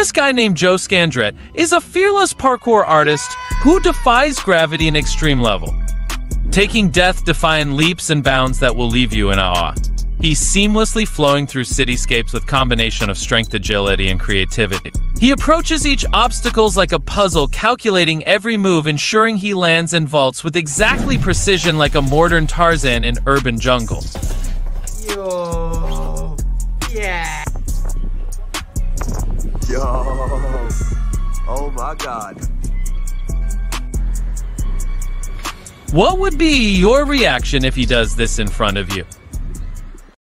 This guy named Joe Scandret is a fearless parkour artist who defies gravity in extreme level, taking death-defying leaps and bounds that will leave you in awe. He's seamlessly flowing through cityscapes with combination of strength, agility, and creativity. He approaches each obstacle like a puzzle, calculating every move, ensuring he lands and vaults with exactly precision like a modern Tarzan in urban jungle. Yo. Yeah. Yo. Oh my God. What would be your reaction if he does this in front of you?